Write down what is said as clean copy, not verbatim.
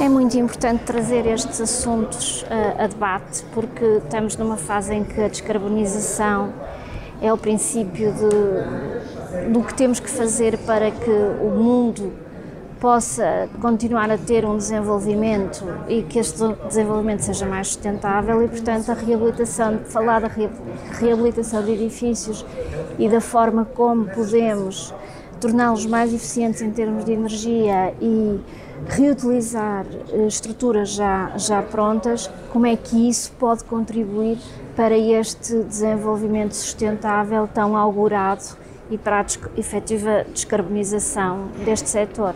É muito importante trazer estes assuntos a debate, porque estamos numa fase em que a descarbonização é o princípio do que temos que fazer para que o mundo possa continuar a ter um desenvolvimento e que este desenvolvimento seja mais sustentável e, portanto, falar da reabilitação de edifícios e da forma como podemos torná-los mais eficientes em termos de energia e reutilizar estruturas já prontas, como é que isso pode contribuir para este desenvolvimento sustentável tão augurado e para a efetiva descarbonização deste setor.